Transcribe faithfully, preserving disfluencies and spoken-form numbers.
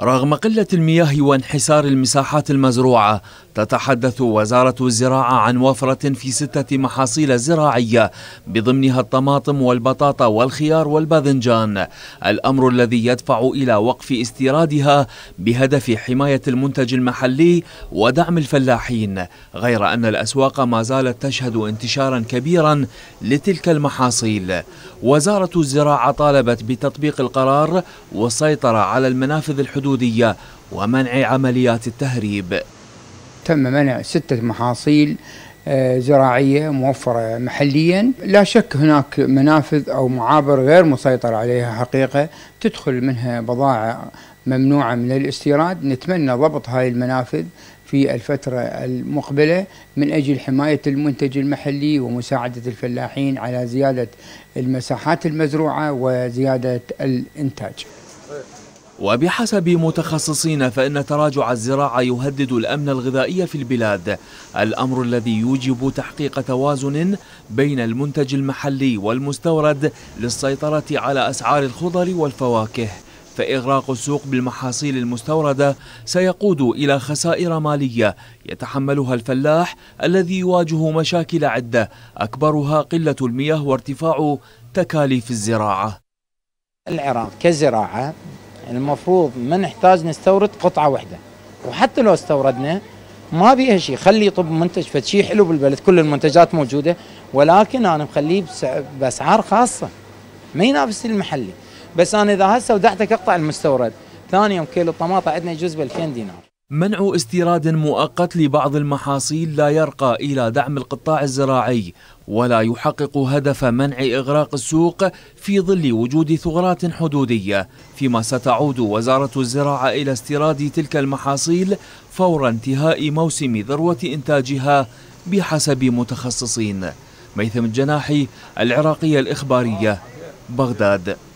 رغم قلة المياه وانحسار المساحات المزروعة، تتحدث وزارة الزراعة عن وفرة في ستة محاصيل زراعية بضمنها الطماطم والبطاطا والخيار والباذنجان، الأمر الذي يدفع إلى وقف استيرادها بهدف حماية المنتج المحلي ودعم الفلاحين، غير أن الأسواق ما زالت تشهد انتشارا كبيرا لتلك المحاصيل. وزارة الزراعة طالبت بتطبيق القرار والسيطرة على المنافذ الحدودية ومنع عمليات التهريب. تم منع ستة محاصيل زراعية موفرة محليا، لا شك هناك منافذ أو معابر غير مسيطر عليها حقيقة تدخل منها بضاعة ممنوعة من الاستيراد. نتمنى ضبط هاي المنافذ في الفترة المقبلة من أجل حماية المنتج المحلي ومساعدة الفلاحين على زيادة المساحات المزروعة وزيادة الإنتاج. وبحسب متخصصين فإن تراجع الزراعة يهدد الأمن الغذائي في البلاد، الأمر الذي يوجب تحقيق توازن بين المنتج المحلي والمستورد للسيطرة على أسعار الخضر والفواكه، فإغراق السوق بالمحاصيل المستوردة سيقود إلى خسائر مالية يتحملها الفلاح الذي يواجه مشاكل عدة أكبرها قلة المياه وارتفاع تكاليف الزراعة. العراق كزراعة المفروض ما نحتاج نستورد قطعة واحدة، وحتى لو استوردنا ما بيها شيء، خلي طب منتج فشي حلو بالبلد، كل المنتجات موجودة، ولكن أنا مخليه بأسعار خاصة ما ينافس المحلي. بس أنا إذا هسه ودعتك أقطع المستورد، ثاني يوم كيلو الطماطم عندنا يجوز ب ألفين دينار. منع استيراد مؤقت لبعض المحاصيل لا يرقى إلى دعم القطاع الزراعي ولا يحقق هدف منع إغراق السوق في ظل وجود ثغرات حدودية، فيما ستعود وزارة الزراعة إلى استيراد تلك المحاصيل فور انتهاء موسم ذروة إنتاجها بحسب متخصصين. ميثم الجناحي، العراقية الإخبارية، بغداد.